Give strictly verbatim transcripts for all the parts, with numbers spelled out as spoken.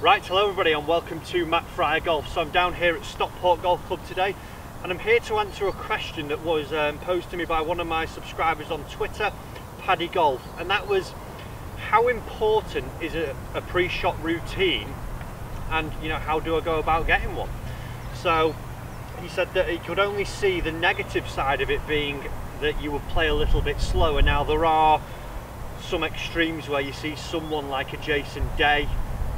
Right, hello everybody and welcome to Matt Fryer Golf. So I'm down here at Stockport Golf Club today and I'm here to answer a question that was um, posed to me by one of my subscribers on Twitter, Paddy Golf, and that was how important is a, a pre-shot routine and, you know, how do I go about getting one? So he said that he could only see the negative side of it being that you would play a little bit slower. Now there are some extremes where you see someone like a Jason Day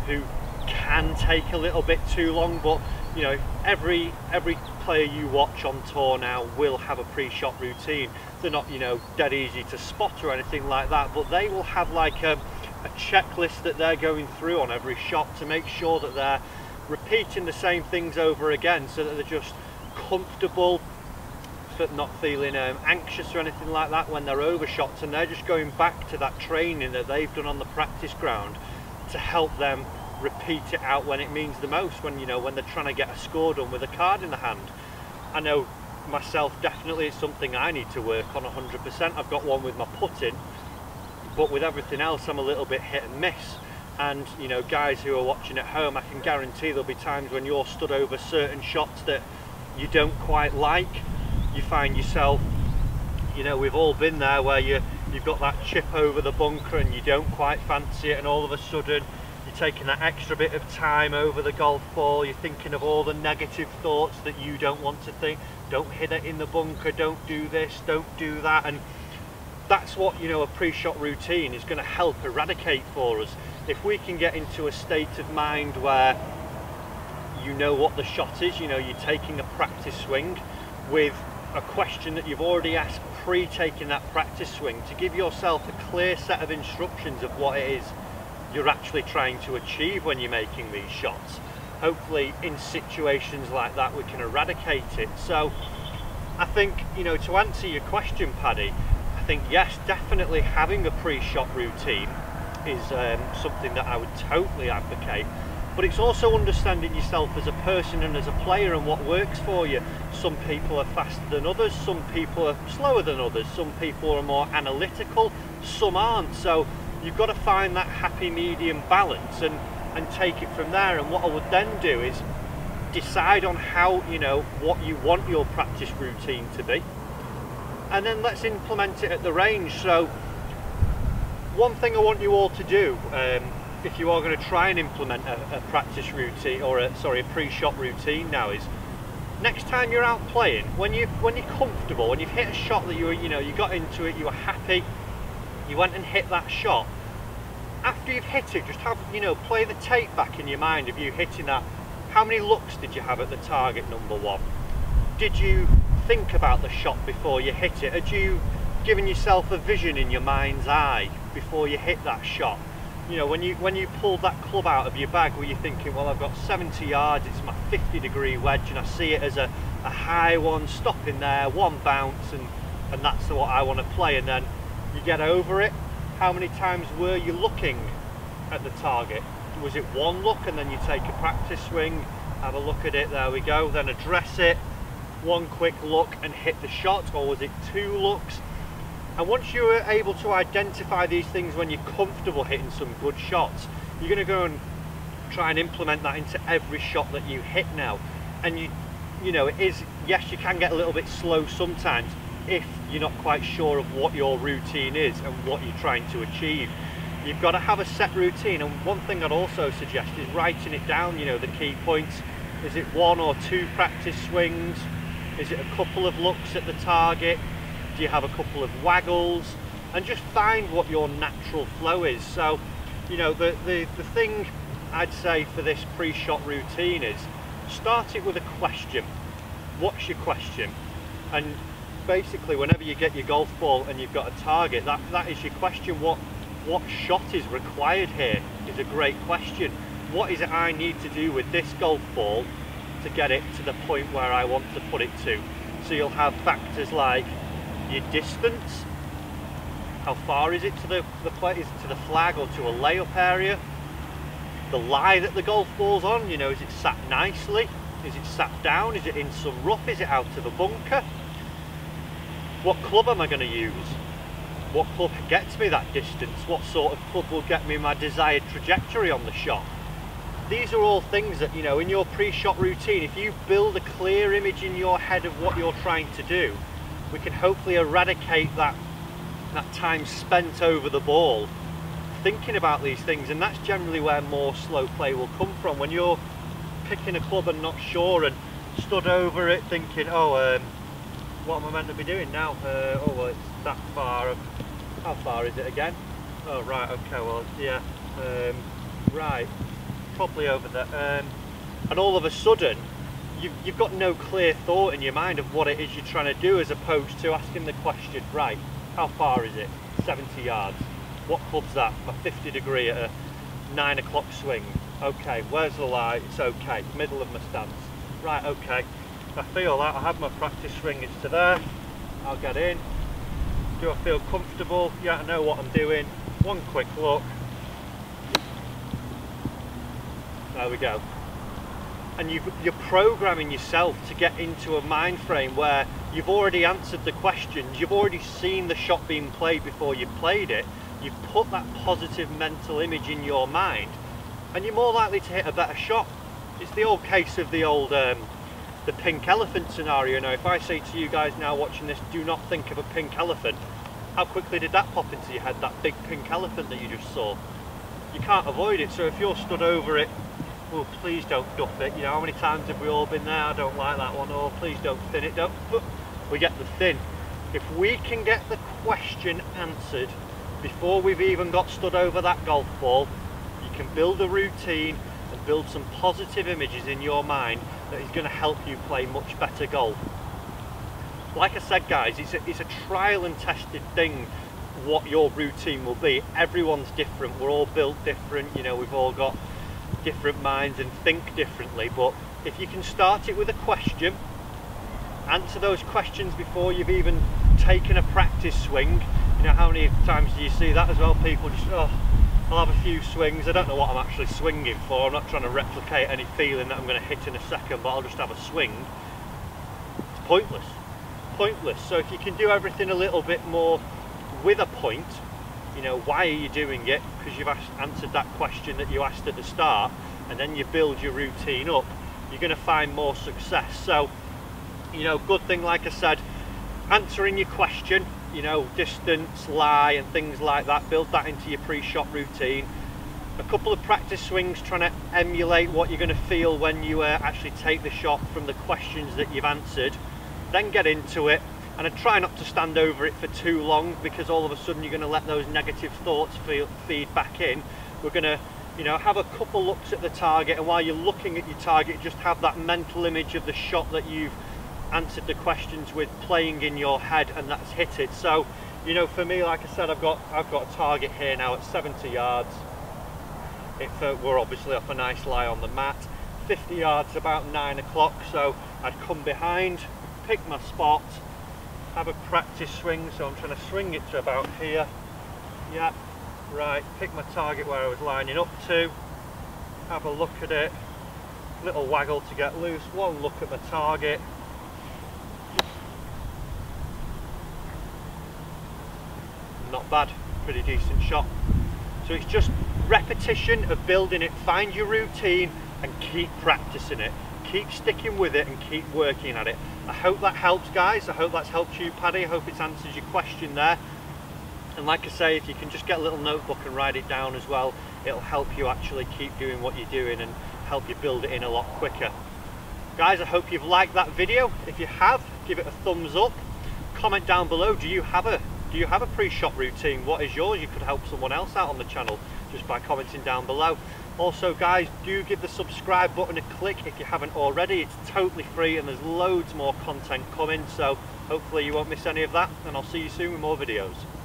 who can take a little bit too long, but you know, every every player you watch on tour now will have a pre-shot routine. They're not, you know, dead easy to spot or anything like that, but they will have like a, a checklist that they're going through on every shot to make sure that they're repeating the same things over again, so that they're just comfortable, but not feeling um, anxious or anything like that when they're over shots, and they're just going back to that training that they've done on the practice ground to help them repeat it out when it means the most, when, you know, when they're trying to get a score done with a card in the hand. I know myself, definitely it's something I need to work on one hundred percent. I've got one with my putting, but with everything else I'm a little bit hit and miss. And you know, guys who are watching at home, I can guarantee there'll be times when you're stood over certain shots that you don't quite like. You find yourself, you know, we've all been there where you you've got that chip over the bunker and you don't quite fancy it, and all of a sudden you're taking that extra bit of time over the golf ball, you're thinking of all the negative thoughts that you don't want to think. Don't hit it in the bunker, don't do this, don't do that. And that's what, you know, a pre-shot routine is going to help eradicate for us. If we can get into a state of mind where you know what the shot is, you know, you're taking a practice swing with a question that you've already asked pre-taking that practice swing, to give yourself a clear set of instructions of what it is you're actually trying to achieve when you're making these shots. Hopefully in situations like that we can eradicate it. So I think, you know, to answer your question, Paddy, I think yes, definitely having a pre-shot routine is um, something that I would totally advocate. But it's also understanding yourself as a person and as a player and what works for you. Some people are faster than others, some people are slower than others, some people are more analytical, some aren't. So you've got to find that happy medium balance and, and take it from there. And what I would then do is decide on how, you know, what you want your practice routine to be. And then let's implement it at the range. So one thing I want you all to do, um, if you are going to try and implement a, a practice routine or a, sorry, a pre-shot routine now, is next time you're out playing, when you when you're comfortable, when you've hit a shot that you were, you know, you got into it, you were happy, you went and hit that shot. After you've hit it, just have, you know, play the tape back in your mind of you hitting that. How many looks did you have at the target, number one? Did you think about the shot before you hit it? Had you given yourself a vision in your mind's eye before you hit that shot? You know, when you when you pulled that club out of your bag, were you thinking, well, I've got seventy yards, it's my fifty degree wedge and I see it as a, a high one, stop in there, one bounce, and, and that's what I want to play? And then you get over it. How many times were you looking at the target? Was it one look and then you take a practice swing, have a look at it, there we go, then address it, one quick look and hit the shot? Or was it two looks? And once you are able to identify these things when you're comfortable hitting some good shots, you're going to go and try and implement that into every shot that you hit now. And you you know, it is, yes, you can get a little bit slow sometimes if you're not quite sure of what your routine is and what you're trying to achieve. You've got to have a set routine. And one thing I'd also suggest is writing it down, you know, the key points. Is it one or two practice swings? Is it a couple of looks at the target? Do you have a couple of waggles? And just find what your natural flow is. So, you know, the, the, the thing I'd say for this pre-shot routine is start it with a question. What's your question? And basically, whenever you get your golf ball and you've got a target, that, that is your question. What, what shot is required here is a great question. What is it I need to do with this golf ball to get it to the point where I want to put it to? So you'll have factors like your distance, how far is it to the, the play, is it to the flag or to a layup area, the lie that the golf ball's on, you know, is it sat nicely, is it sat down, is it in some rough, is it out of a bunker, what club am I going to use, what club gets me that distance, what sort of club will get me my desired trajectory on the shot. these are all things that, you know, in your pre-shot routine, if you build a clear image in your head of what you're trying to do, we can hopefully eradicate that that time spent over the ball thinking about these things. And that's generally where more slow play will come from, when you're picking a club and not sure and stood over it thinking, oh, um, what am I meant to be doing now? Uh, oh, well, it's that far. How far is it again? Oh, right, okay, well, yeah, um, right, probably over there. Um, and all of a sudden, you've, you've got no clear thought in your mind of what it is you're trying to do, as opposed to asking the question, right, how far is it? seventy yards. What club's that? My fifty degree at a nine o'clock swing. Okay, where's the lie? It's okay, middle of my stance. Right, okay, I feel that, I have my practice swing, it's to there, I'll get in. Do I feel comfortable? Yeah, I know what I'm doing. One quick look. There we go. And you've, you're programming yourself to get into a mind frame where you've already answered the questions, you've already seen the shot being played before you played it, you've put that positive mental image in your mind, and you're more likely to hit a better shot. It's the old case of the old um, the pink elephant scenario. Now, if I say to you guys now watching this, do not think of a pink elephant, how quickly did that pop into your head, that big pink elephant that you just saw? You can't avoid it. So if you're stood over it, well, please don't duff it. You know, how many times have we all been there? I don't like that one. Or please don't thin it. Don't. We get the thin. If we can get the question answered before we've even got stood over that golf ball, you can build a routine and build some positive images in your mind that is going to help you play much better golf. Like I said, guys, it's a, it's a trial and tested thing what your routine will be. Everyone's different, we're all built different, you know, we've all got different minds and think differently. But if you can start it with a question, answer those questions before you've even taken a practice swing. You know, how many times do you see that as well? People just, oh, I'll have a few swings, I don't know what I'm actually swinging for, I'm not trying to replicate any feeling that I'm going to hit in a second, but I'll just have a swing. It's pointless, pointless. So if you can do everything a little bit more with a point, you know, why are you doing it? Because you've asked, answered that question that you asked at the start, and then you build your routine up, you're going to find more success. So, you know, good thing, like I said, answering your question, you know, distance, lie and things like that, build that into your pre-shot routine. A couple of practice swings trying to emulate what you're going to feel when you uh, actually take the shot from the questions that you've answered. Then get into it, and I try not to stand over it for too long, because all of a sudden you're going to let those negative thoughts feel, feed back in. We're going to, you know, have a couple looks at the target, and while you're looking at your target, just have that mental image of the shot that you've answered the questions with playing in your head, and that's hit it. So, you know, for me, like I said, I've got I've got a target here now at seventy yards. If uh, we're obviously off a nice lie on the mat, fifty yards about nine o'clock. So I'd come behind, pick my spot, have a practice swing. So I'm trying to swing it to about here. Yeah, right. Pick my target where I was lining up to. Have a look at it. Little waggle to get loose. One look at my target. Not bad, pretty decent shot. So it's just repetition of building it, find your routine and keep practicing it, keep sticking with it and keep working at it. I hope that helps, guys. I hope that's helped you, Paddy. I hope it's answers your question there. And like I say, if you can just get a little notebook and write it down as well, it'll help you actually keep doing what you're doing and help you build it in a lot quicker. Guys, I hope you've liked that video. If you have, give it a thumbs up. Comment down below, do you have a Do you have a pre-shot routine? What is yours? You could help someone else out on the channel just by commenting down below. Also, guys, do give the subscribe button a click if you haven't already. It's totally free and there's loads more content coming, so hopefully you won't miss any of that, and I'll see you soon with more videos.